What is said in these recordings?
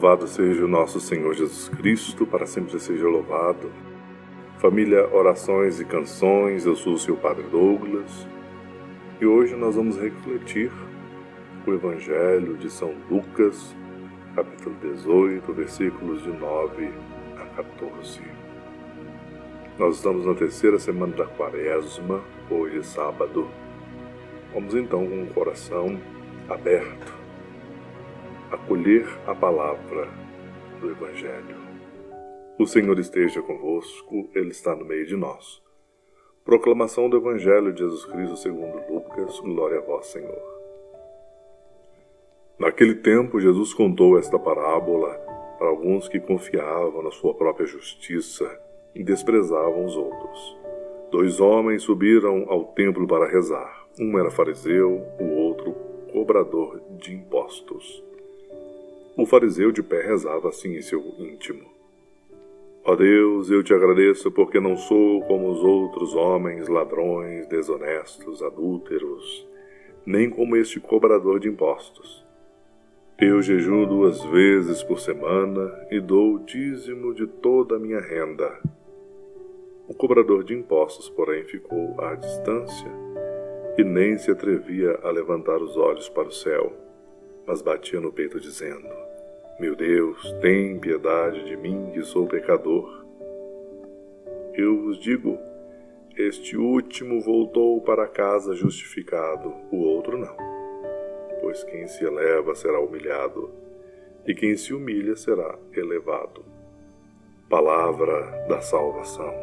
Louvado seja o nosso Senhor Jesus Cristo, para sempre seja louvado. Família Orações e Canções, eu sou o seu Padre Douglas. E hoje nós vamos refletir o Evangelho de São Lucas, capítulo 18, versículos de 9 a 14. Nós estamos na terceira semana da Quaresma, hoje é sábado. Vamos então com o coração aberto acolher a palavra do Evangelho. O Senhor esteja convosco, Ele está no meio de nós. Proclamação do Evangelho de Jesus Cristo segundo Lucas, glória a vós, Senhor. Naquele tempo, Jesus contou esta parábola para alguns que confiavam na sua própria justiça e desprezavam os outros. Dois homens subiram ao templo para rezar. Um era fariseu, o outro cobrador de impostos. O fariseu de pé rezava assim em seu íntimo: Ó Deus, eu te agradeço porque não sou como os outros homens, ladrões, desonestos, adúlteros, nem como este cobrador de impostos. Eu jejuo 2 vezes por semana e dou o dízimo de toda a minha renda. O cobrador de impostos, porém, ficou à distância e nem se atrevia a levantar os olhos para o céu, mas batia no peito dizendo: Meu Deus, tem piedade de mim que sou pecador. Eu vos digo, este último voltou para casa justificado, o outro não. Pois quem se eleva será humilhado, e quem se humilha será elevado. Palavra da salvação.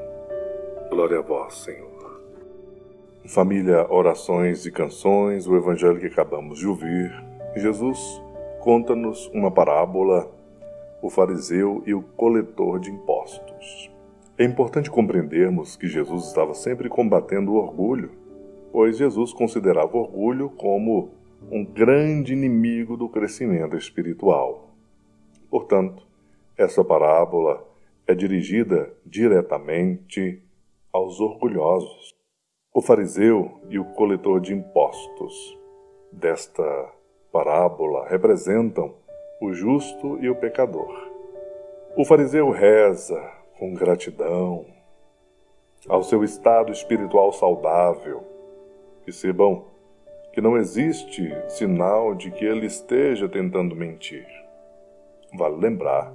Glória a vós, Senhor. Família, Orações e Canções, o Evangelho que acabamos de ouvir, Jesus conta-nos uma parábola, o fariseu e o coletor de impostos. É importante compreendermos que Jesus estava sempre combatendo o orgulho, pois Jesus considerava o orgulho como um grande inimigo do crescimento espiritual. Portanto, essa parábola é dirigida diretamente aos orgulhosos, o fariseu e o coletor de impostos. Desta parábola representam o justo e o pecador. O fariseu reza com gratidão ao seu estado espiritual saudável. Percebam que não existe sinal de que ele esteja tentando mentir. Vale lembrar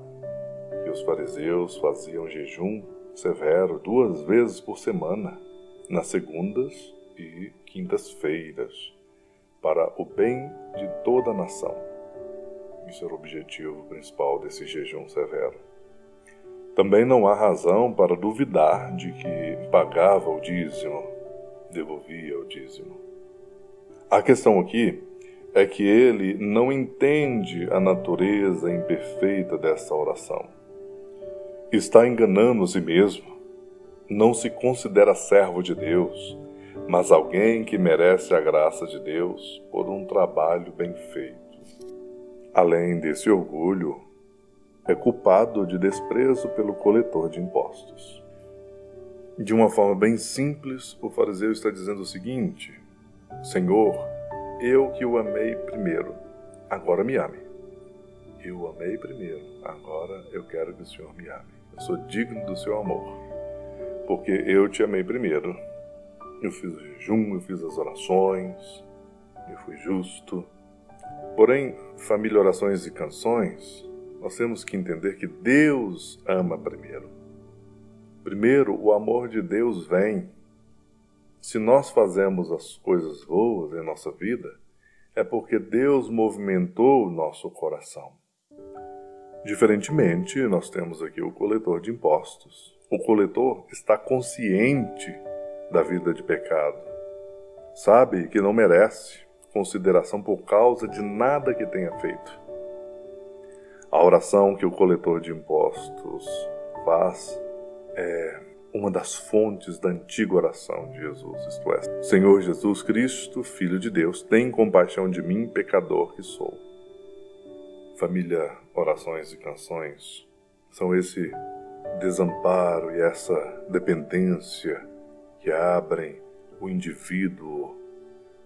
que os fariseus faziam jejum severo 2 vezes por semana, nas segundas e quintas-feiras, para o bem de toda a nação. Isso era o objetivo principal desse jejum severo. Também não há razão para duvidar de que pagava o dízimo, devolvia o dízimo. A questão aqui é que ele não entende a natureza imperfeita dessa oração. Está enganando a si mesmo. Não se considera servo de Deus, mas alguém que merece a graça de Deus por um trabalho bem feito. Além desse orgulho, é culpado de desprezo pelo coletor de impostos. De uma forma bem simples, o fariseu está dizendo o seguinte: Senhor, eu que o amei primeiro, agora me ame. Eu amei primeiro, agora eu quero que o Senhor me ame. Eu sou digno do seu amor, porque eu te amei primeiro. Eu fiz o jejum, eu fiz as orações, eu fui justo. Porém, família, Orações e Canções, nós temos que entender que Deus ama primeiro. Primeiro, o amor de Deus vem. Se nós fazemos as coisas boas em nossa vida, é porque Deus movimentou o nosso coração. Diferentemente, nós temos aqui o coletor de impostos. O coletor está consciente da vida de pecado. Sabe que não merece consideração por causa de nada que tenha feito. A oração que o coletor de impostos faz é uma das fontes da antiga oração de Jesus, isto é: Senhor Jesus Cristo, Filho de Deus, tem compaixão de mim, pecador que sou. Família, Orações e Canções são esse desamparo e essa dependência que abrem o indivíduo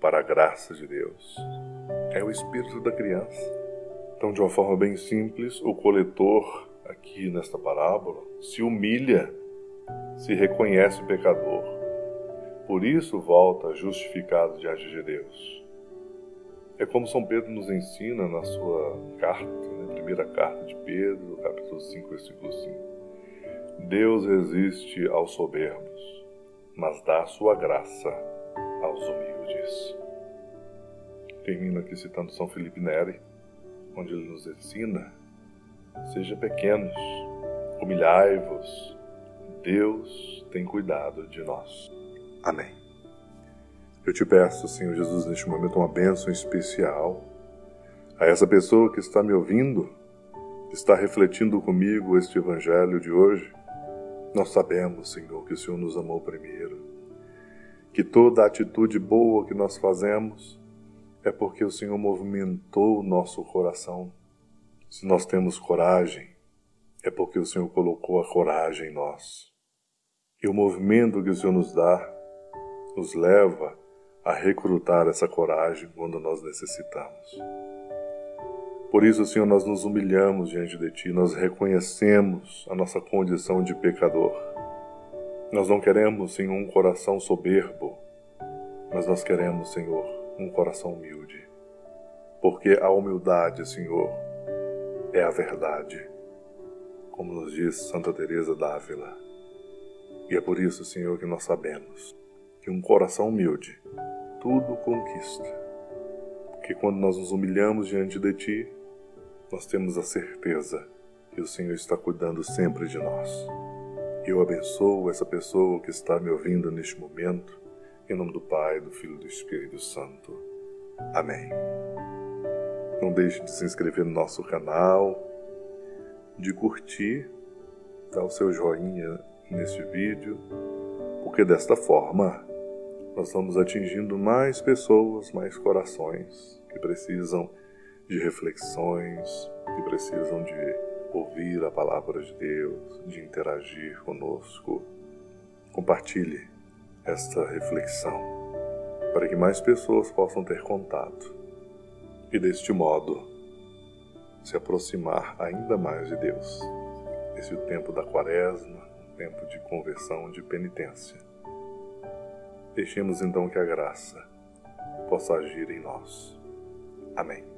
para a graça de Deus. É o espírito da criança. Então, de uma forma bem simples, o coletor, aqui nesta parábola, se humilha, se reconhece pecador. Por isso volta justificado diante de Deus. É como São Pedro nos ensina na sua carta, na primeira carta de Pedro, capítulo 5, versículo 5. Deus resiste aos soberbos, mas dá sua graça aos humildes. Termino aqui citando São Felipe Neri, onde ele nos ensina: seja pequenos, humilhai-vos, Deus tem cuidado de nós. Amém. Eu te peço, Senhor Jesus, neste momento uma bênção especial a essa pessoa que está me ouvindo, que está refletindo comigo este evangelho de hoje. Nós sabemos, Senhor, que o Senhor nos amou primeiro, que toda atitude boa que nós fazemos é porque o Senhor movimentou o nosso coração. Se nós temos coragem, é porque o Senhor colocou a coragem em nós. E o movimento que o Senhor nos dá nos leva a recrutar essa coragem quando nós necessitamos. Por isso, Senhor, nós nos humilhamos diante de Ti, nós reconhecemos a nossa condição de pecador. Nós não queremos, Senhor, um coração soberbo, mas nós queremos, Senhor, um coração humilde. Porque a humildade, Senhor, é a verdade, como nos diz Santa Teresa d'Ávila. E é por isso, Senhor, que nós sabemos que um coração humilde tudo conquista. Porque quando nós nos humilhamos diante de Ti, nós temos a certeza que o Senhor está cuidando sempre de nós. Eu abençoo essa pessoa que está me ouvindo neste momento, em nome do Pai, do Filho e do Espírito Santo. Amém. Não deixe de se inscrever no nosso canal, de curtir, dar o seu joinha neste vídeo, porque desta forma nós vamos atingindo mais pessoas, mais corações que precisam de reflexões, que precisam de ouvir a palavra de Deus, de interagir conosco. Compartilhe esta reflexão, para que mais pessoas possam ter contato e, deste modo, se aproximar ainda mais de Deus. Esse é o tempo da quaresma, um tempo de conversão, de penitência. Deixemos então que a graça possa agir em nós. Amém.